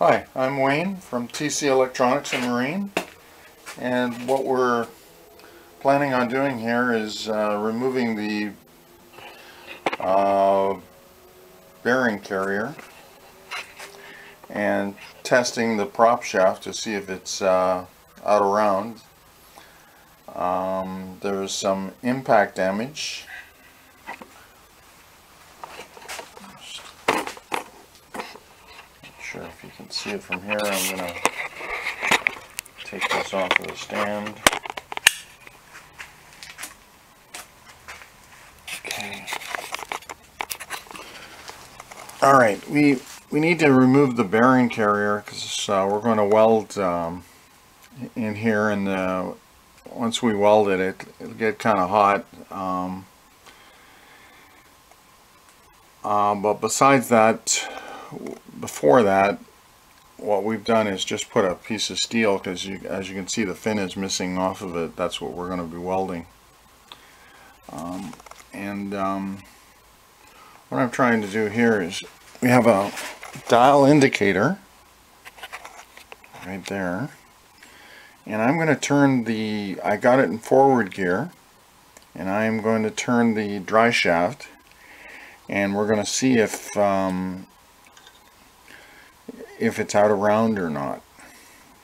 Hi, I'm Wayne from TC Electronics and Marine, and what we're planning on doing here is removing the bearing carrier and testing the prop shaft to see if it's out of round. There's some impact damage. Not sure if you can see it from here. I'm going to take this off of the stand. Okay. Alright, we need to remove the bearing carrier because we're going to weld in here, and once we weld it, it'll get kind of hot. But besides that, before that, what we've done is just put a piece of steel because as you can see, the fin is missing off of it. That's what we're going to be welding. What I'm trying to do here is we have a dial indicator right there, and I'm going to turn the, I got it in forward gear, and I'm going to turn the dry shaft, and we're going to see if it's out of round or not.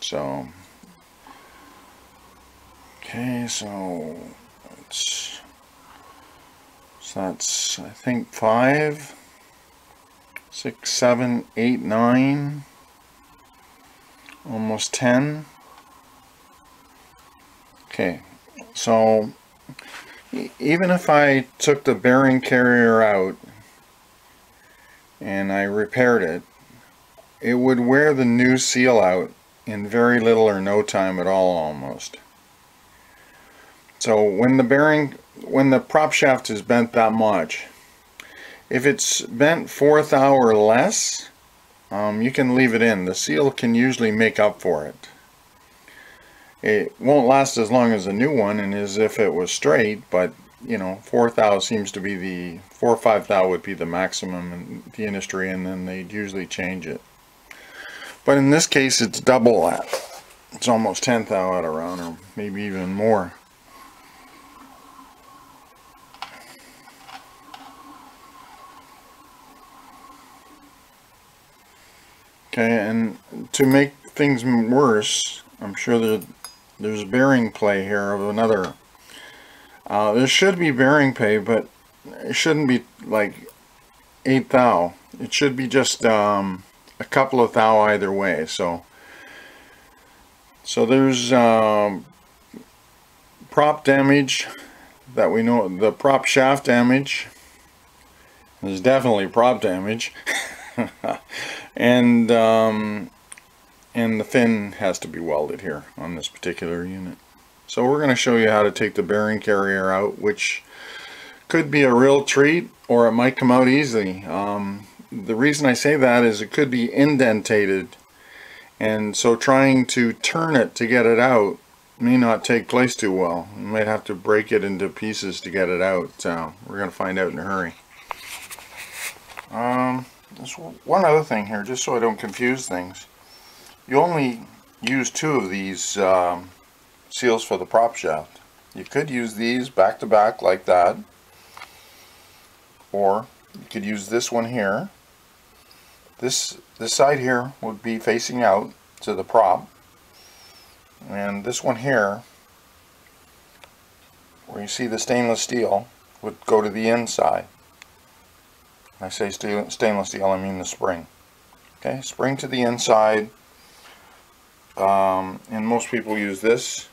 So okay, so that's I think 5, 6, 7, 8, 9, almost 10. Okay, so even if I took the bearing carrier out and I repaired it, it would wear the new seal out in very little or no time at all, almost. So when the prop shaft is bent that much, if it's bent 1/4 hour or less, you can leave it in. The seal can usually make up for it. It won't last as long as a new one and as if it was straight, but you know, 4 thou seems to be the 4 or 5 thou would be the maximum in the industry, and then they'd usually change it. But in this case, it's double that. It's almost 10 thou out of round, or maybe even more. Okay, and to make things worse, I'm sure that there's bearing play here of another. There should be bearing play, but it shouldn't be like 8 thou. It should be just a couple of thou either way. So there's prop damage that we know, the prop shaft damage. There's definitely prop damage, and the fin has to be welded here on this particular unit. So we're going to show you how to take the bearing carrier out, which could be a real treat, or it might come out easily. The reason I say that is it could be indentated, and so trying to turn it to get it out may not take place too well. You might have to break it into pieces to get it out. We're going to find out in a hurry. There's one other thing here, just so I don't confuse things. You only use 2 of these seals for the prop shaft. You could use these back to back like that, or you could use this one here. This side here would be facing out to the prop, and this one here, where you see the stainless steel, would go to the inside. When I say stainless steel, I mean the spring. Okay, spring to the inside. And most people use this.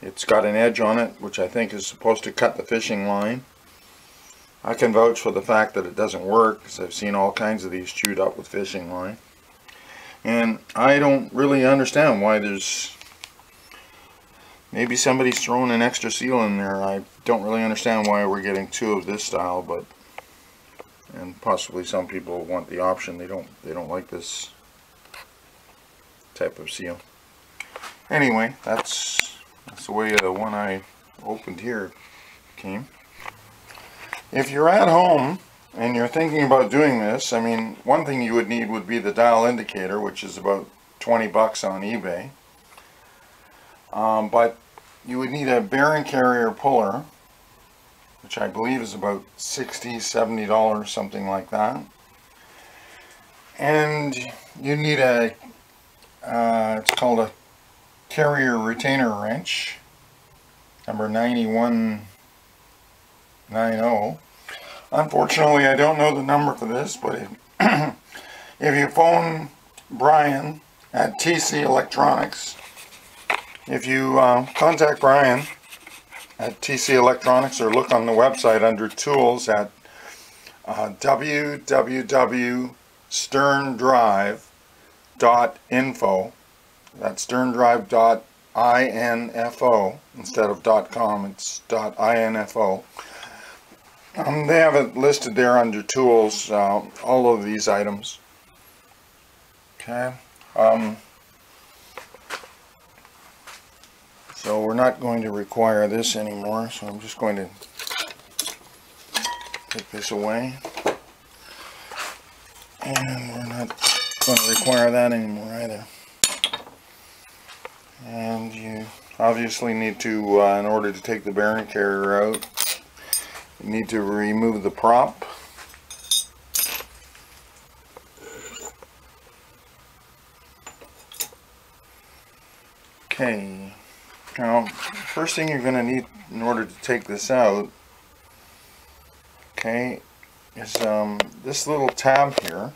It's got an edge on it, which I think is supposed to cut the fishing line. I can vouch for the fact that it doesn't work, because I've seen all kinds of these chewed up with fishing line, and I don't really understand why there's, maybe somebody's thrown an extra seal in there. I don't really understand why we're getting 2 of this style, but, and possibly some people want the option. They don't like this type of seal. Anyway, that's the way the one I opened here came. If you're at home and you're thinking about doing this, I mean, one thing you would need would be the dial indicator, which is about $20 on eBay. But you would need a bearing carrier puller, which I believe is about $60, $70, something like that. And you need a, it's called a carrier retainer wrench, number 9190. Unfortunately, I don't know the number for this, but if you phone Brian at TC Electronics, if you contact Brian at TC Electronics or look on the website under tools at www.sterndrive.info, that's sterndrive.info instead of .com, it's .info. They have it listed there under tools, all of these items. Okay. So we're not going to require this anymore, so I'm just going to take this away. And we're not going to require that anymore either. And you obviously need to, in order to take the bearing carrier out, you need to remove the prop. Okay, now first thing you're going to need in order to take this out, okay, is this little tab here.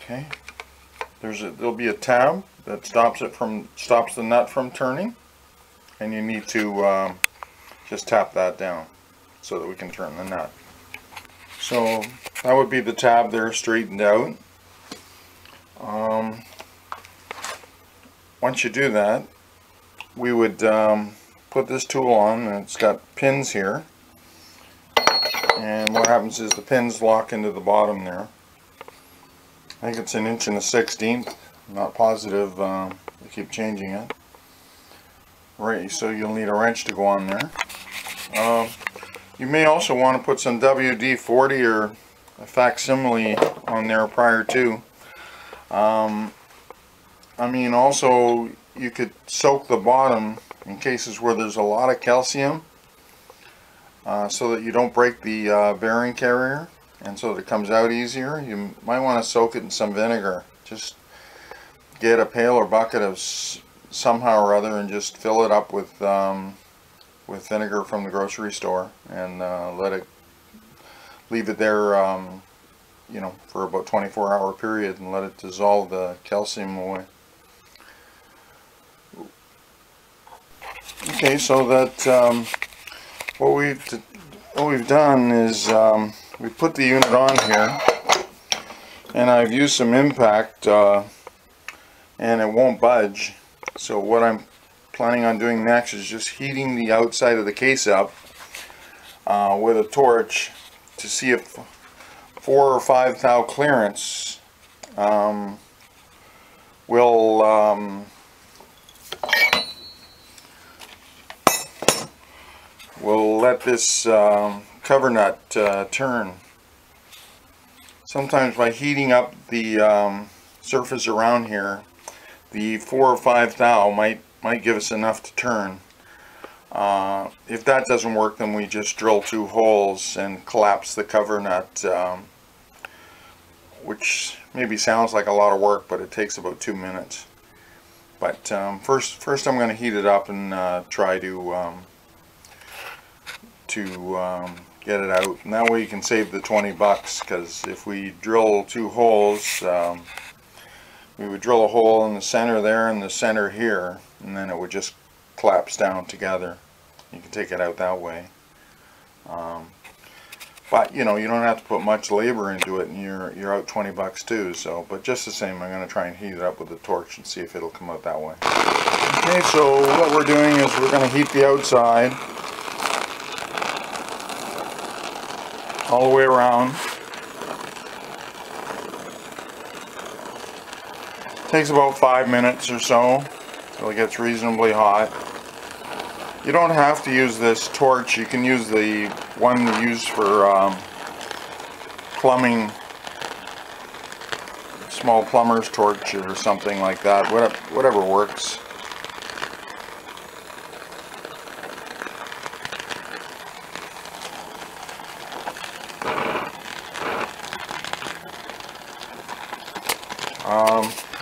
Okay, there'll be a tab that stops the nut from turning. And you need to just tap that down so that we can turn the nut. So that would be the tab there straightened out. Once you do that, we would put this tool on, and it's got pins here. And what happens is the pins lock into the bottom there. I think it's 1 1/16". I'm not positive. They keep changing it. Right, so you'll need a wrench to go on there. You may also want to put some WD-40 or a facsimile on there prior to. I mean, also you could soak the bottom in cases where there's a lot of calcium, so that you don't break the bearing carrier and so that it comes out easier. You might want to soak it in some vinegar. Just get a pail or bucket of somehow or other and just fill it up with vinegar from the grocery store, and leave it there you know, for about 24-hour period, and let it dissolve the calcium away. Okay, so that what we've done is we put the unit on here, and I've used some impact and it won't budge. So what I'm planning on doing next is just heating the outside of the case up with a torch to see if 4 or 5 thou clearance will let this cover nut turn. Sometimes by heating up the surface around here, the 4 or 5 thou might give us enough to turn. If that doesn't work, then we just drill 2 holes and collapse the cover nut, which maybe sounds like a lot of work, but it takes about 2 minutes. But first I'm going to heat it up and try to get it out. And that way you can save the $20, because if we drill 2 holes, we would drill a hole in the center there and the center here, and then it would just collapse down together. You can take it out that way. But you know, you don't have to put much labor into it, and you're out $20 too. So, but just the same, I'm going to try and heat it up with a torch and see if it'll come out that way. Okay, so what we're doing is we're going to heat the outside all the way around. Takes about 5 minutes or so till it gets reasonably hot. You don't have to use this torch. You can use the one used for plumbing, small plumber's torch or something like that, whatever works.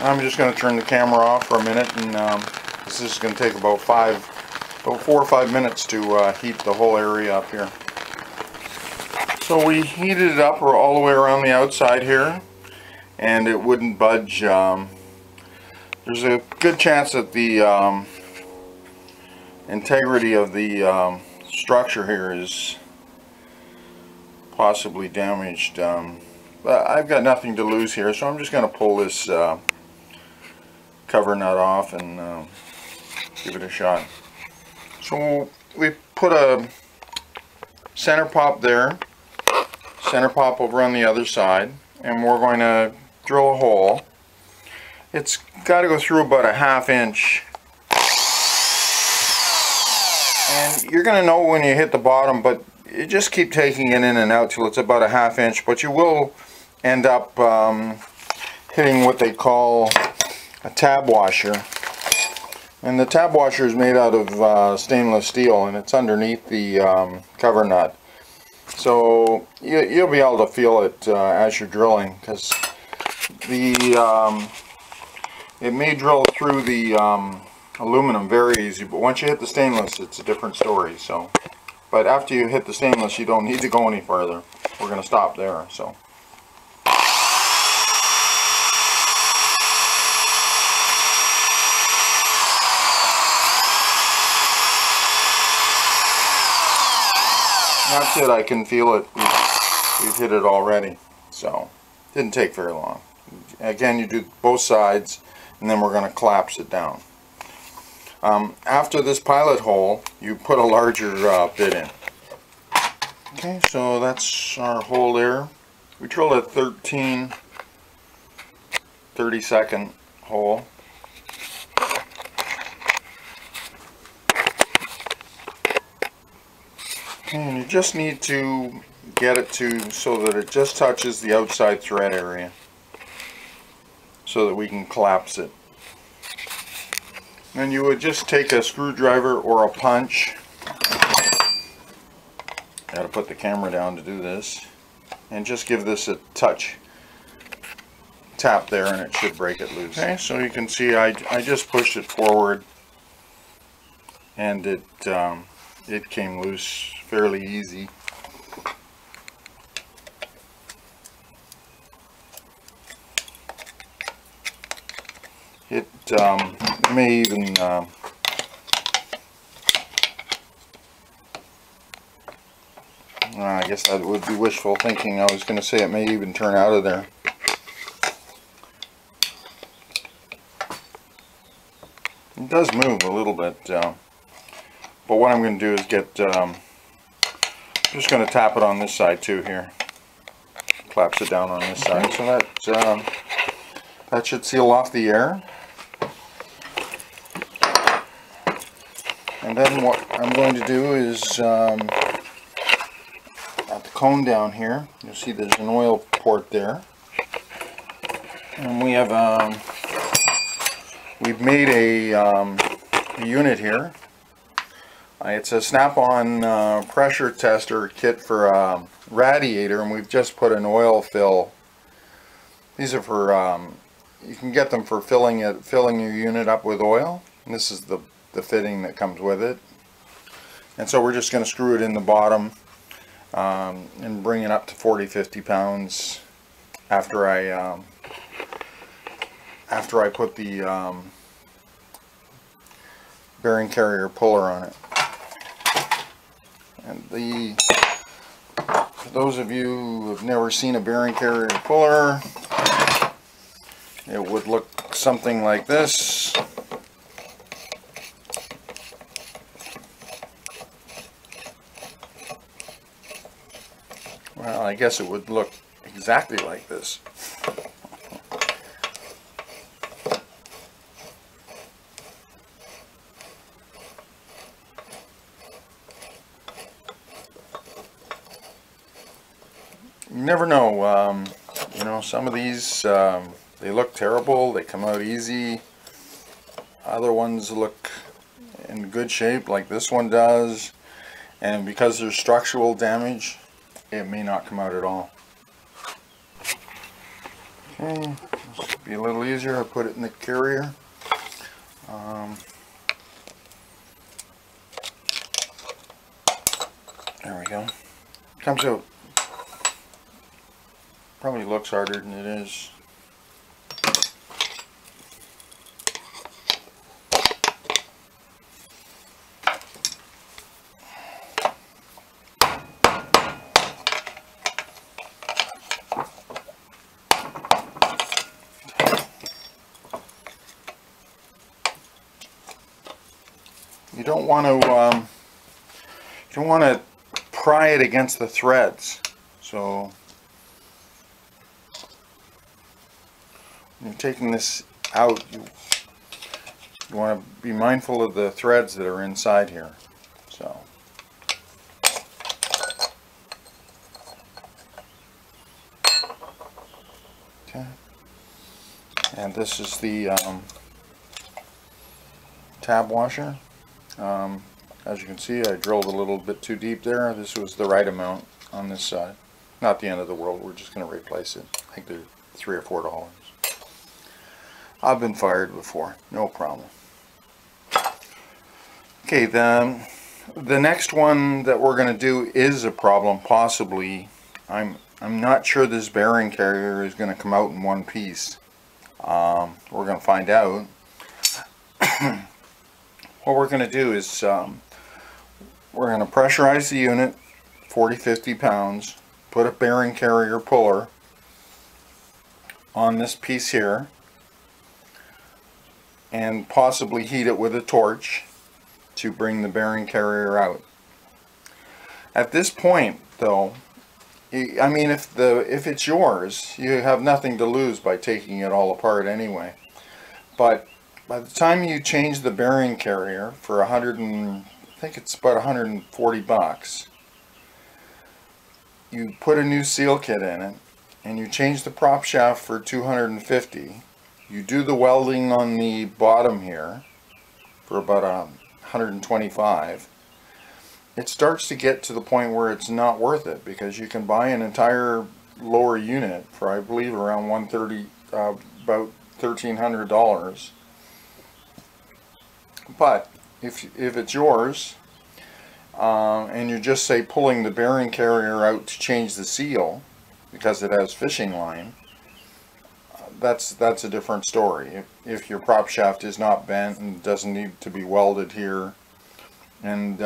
I'm just going to turn the camera off for a minute, and this is going to take about 4 or 5 minutes to heat the whole area up here. So we heated it up all the way around the outside here, and it wouldn't budge. There's a good chance that the integrity of the structure here is possibly damaged. But I've got nothing to lose here, so I'm just going to pull this cover nut off and give it a shot. So we put a center pop there, center pop over on the other side, and we're going to drill a hole. It's got to go through about a 1/2 inch, and you're going to know when you hit the bottom, but you just keep taking it in and out till it's about a 1/2 inch, but you will end up hitting what they call a tab washer. And the tab washer is made out of stainless steel, and it's underneath the cover nut. So you'll be able to feel it as you're drilling, because the it may drill through the aluminum very easy, but once you hit the stainless, it's a different story. So, but after you hit the stainless, you don't need to go any further. We're going to stop there. So. That's it, I can feel it. We've hit it already, so didn't take very long. Again, you do both sides, and then we're going to collapse it down. After this pilot hole, you put a larger bit in. Okay, so that's our hole there. We drilled a 30-second hole. And you just need to get it to so that it just touches the outside thread area so that we can collapse it. And you would just take a screwdriver or a punch. Gotta put the camera down to do this. And just give this a touch. Tap there and it should break it loose. Okay, so you can see I just pushed it forward and it came loose fairly easy. It may even I guess that would be wishful thinking. I was going to say it may even turn out of there. It does move a little bit. But what I'm going to do is get, I'm just going to tap it on this side too here. Collapse it down on this side. So that should seal off the air. And then what I'm going to do is, got the cone down here. You'll see there's an oil port there. And we have, we've made a unit here. It's a snap-on pressure tester kit for a radiator, and we've just put an oil fill. These are for, you can get them for filling your unit up with oil. And this is the fitting that comes with it. And so we're just going to screw it in the bottom and bring it up to 40, 50 pounds after I put the bearing carrier puller on it. And for those of you who have never seen a bearing carrier puller, it would look something like this. Well, I guess it would look exactly like this. never know. You know, some of these, they look terrible, they come out easy. Other ones look in good shape, like this one does. And because there's structural damage, it may not come out at all. Okay, this will be a little easier. I put it in the carrier. There we go. Comes out. Probably looks harder than it is. You don't want to. You don't want to pry it against the threads. So when you're taking this out, you want to be mindful of the threads that are inside here. So okay, and this is the tab washer. As you can see, I drilled a little bit too deep there. This was the right amount on this side. Not the end of the world. We're just going to replace it. I think they're $3 or $4. I've been fired before. No problem. Okay, the next one that we're going to do is a problem, possibly. I'm not sure this bearing carrier is going to come out in one piece. We're going to find out. What we're going to do is... we're going to pressurize the unit 40-50 pounds, put a bearing carrier puller on this piece here, and possibly heat it with a torch to bring the bearing carrier out. At this point though, I mean, if it's yours, you have nothing to lose by taking it all apart anyway. But by the time you change the bearing carrier for I think it's about $140. You put a new seal kit in it, and you change the prop shaft for $250. You do the welding on the bottom here for about $125. It starts to get to the point where it's not worth it, because you can buy an entire lower unit for, I believe, around about $1,300. But if it's yours, and you're just, say, pulling the bearing carrier out to change the seal because it has fishing line, that's a different story. If your prop shaft is not bent and doesn't need to be welded here, and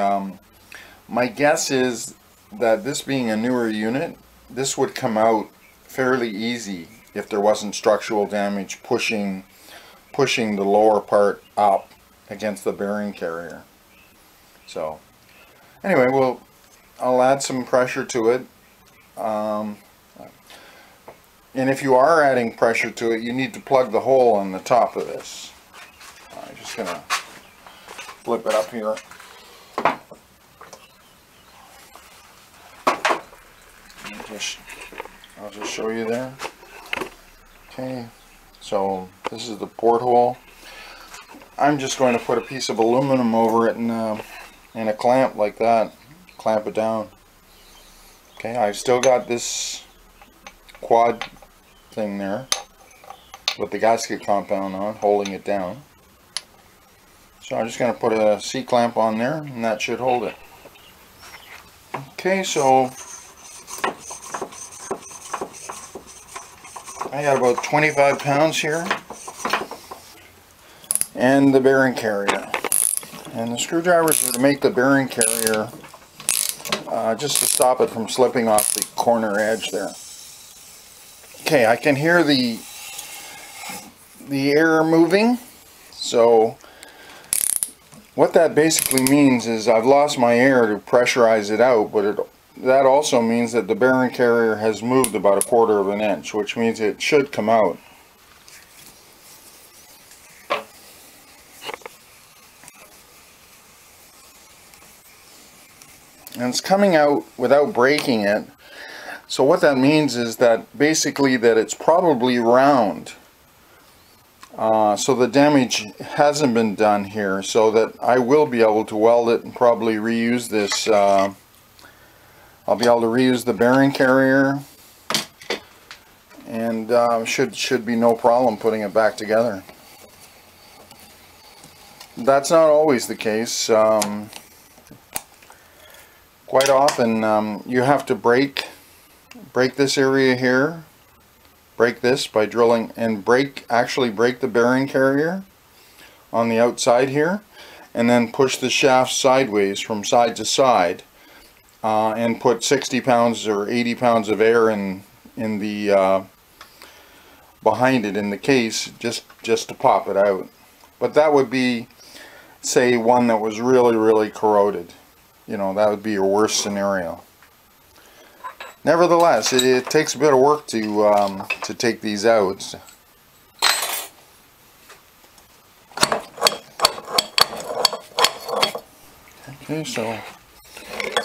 my guess is that this being a newer unit, this would come out fairly easy if there wasn't structural damage pushing the lower part up against the bearing carrier. So anyway, I'll add some pressure to it, and if you are adding pressure to it, you need to plug the hole on the top of this. I'm just gonna flip it up here. I'll just show you there. Okay, so this is the port hole. I'm just going to put a piece of aluminum over it and a clamp like that, clamp it down. Okay, I've still got this quad thing there with the gasket compound on, holding it down. So I'm just going to put a C-clamp on there, and that should hold it. Okay, so I got about 25 pounds here, and the bearing carrier, and the screwdrivers are to make the bearing carrier just to stop it from slipping off the corner edge there. Okay, I can hear the air moving, so what that basically means is I've lost my air to pressurize it out, but that also means that the bearing carrier has moved about 1/4 of an inch, which means it should come out. And it's coming out without breaking it. So what that means is that basically that it's probably round. So the damage hasn't been done here, so that I will be able to weld it and probably reuse this. I'll be able to reuse the bearing carrier, and should be no problem putting it back together. That's not always the case. Quite often you have to break this area here. Break this by drilling and actually break the bearing carrier on the outside here, and then push the shaft sideways from side to side, and put 60 pounds or 80 pounds of air in the behind it in the case just to pop it out. But that would be, say, one that was really corroded. You know, that would be your worst scenario. Nevertheless, it takes a bit of work to take these out. Okay, so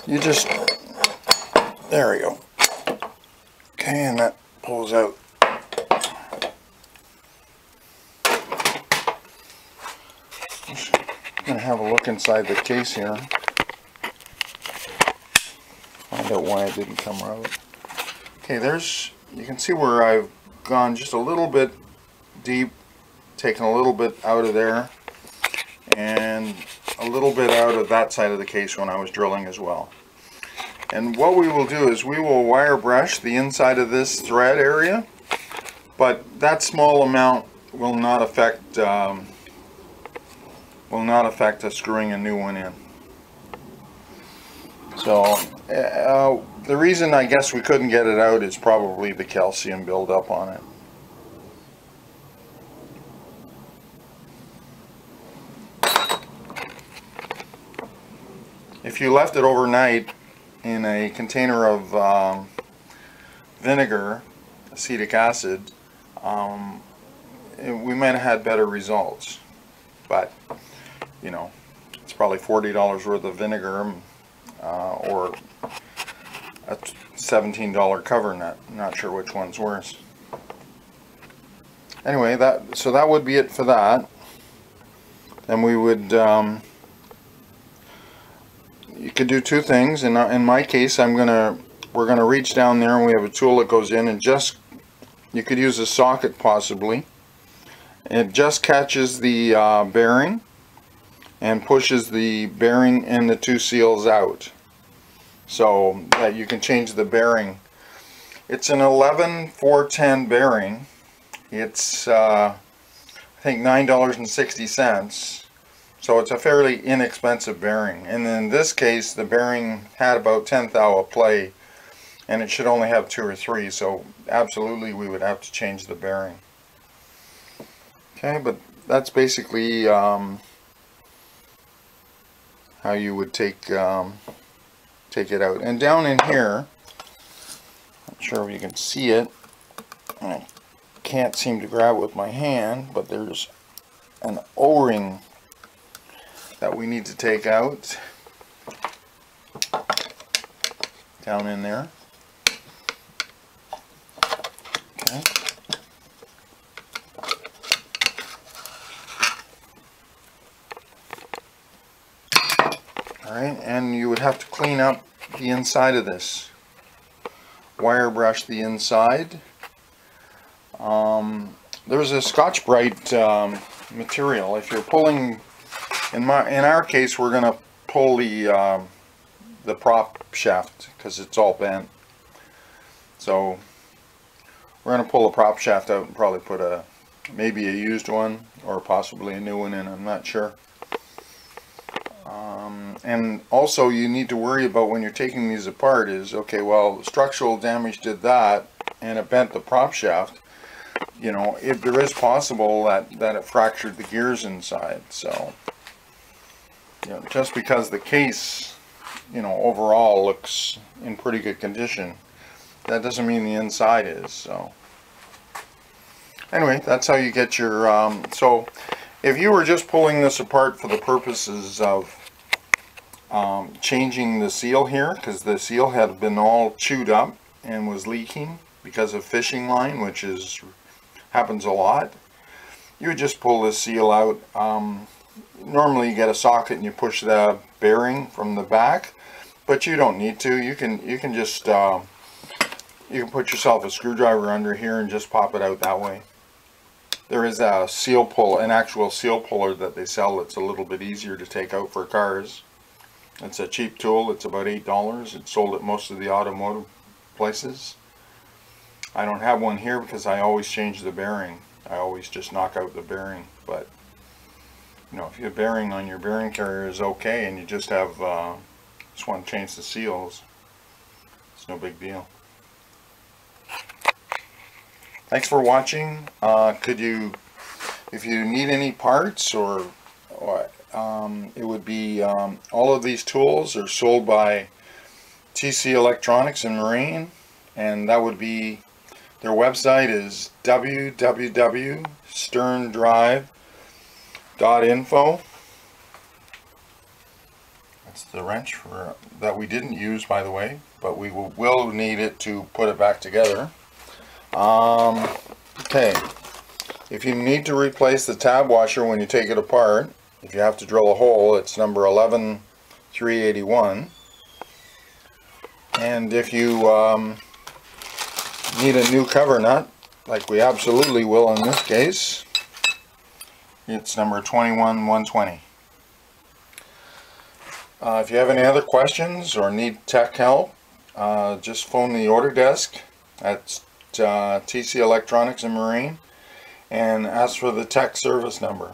you just, there we go. Okay, and that pulls out. I'm going to have a look inside the case here. Find out why it didn't come out. Okay, there's, you can see where I've gone just a little bit deep, taken a little bit out of there, and a little bit out of that side of the case when I was drilling as well. And what we will do is we will wire brush the inside of this thread area, but that small amount will not affect us screwing a new one in. So the reason I guess we couldn't get it out is probably the calcium buildup on it. If you left it overnight in a container of vinegar, acetic acid, we might have had better results. But you know, it's probably $40 worth of vinegar, or a $17 cover nut. I'm not sure which one's worse. Anyway, so that would be it for that. Then we would, you could do two things. In my case, we're gonna reach down there, and we have a tool that goes in and just, you could use a socket possibly. It just catches the bearing and pushes the bearing and the two seals out, so that you can change the bearing. It's an 11-410 bearing. It's I think $9.60, so it's a fairly inexpensive bearing. And in this case, the bearing had about 10th thou of play, and it should only have 2 or 3. So absolutely, we would have to change the bearing. Okay, but that's basically how you would take it out. And down in here, I'm not sure if you can see it. I can't seem to grab it with my hand, but there's an O-ring that we need to take out down in there. Okay. Alright, and you would have to clean up the inside of this. Wire brush the inside. There's a Scotch-Brite material. If you're pulling, in our case, we're going to pull the prop shaft because it's all bent. So we're going to pull the prop shaft out and probably put maybe a used one or possibly a new one in. I'm not sure. And also you need to worry about when you're taking these apart is, okay, well, structural damage did that and it bent the prop shaft. You know, if there is possible that it fractured the gears inside. So, you know, just because the case, you know, overall looks in pretty good condition, that doesn't mean the inside is. So anyway, that's how you get your, so if you were just pulling this apart for the purposes of changing the seal here, because the seal had been all chewed up and was leaking because of fishing line, which is happens a lot, you would just pull this seal out. Normally you get a socket and you push the bearing from the back, but you don't need to. You can just you can put yourself a screwdriver under here and just pop it out that way. There is a seal pull, an actual seal puller that they sell that's a little bit easier to take out for cars. It's a cheap tool. It's about $8. It's sold at most of the automotive places. I don't have one here because I always change the bearing. I always just knock out the bearing. But you know, if your bearing on your bearing carrier is okay and you just have just want to change the seals, it's no big deal. Thanks for watching. If you need any parts or it would be all of these tools are sold by TC Electronics and Marine, and that would be their website is www.sterndrive.info. That's the wrench for that we didn't use, by the way, but we will need it to put it back together. Okay, if you need to replace the tab washer when you take it apart, if you have to drill a hole, it's number 11381. And if you need a new cover nut, like we absolutely will in this case, it's number 21120. If you have any other questions or need tech help, just phone the order desk at TC Electronics and Marine and ask for the tech service number.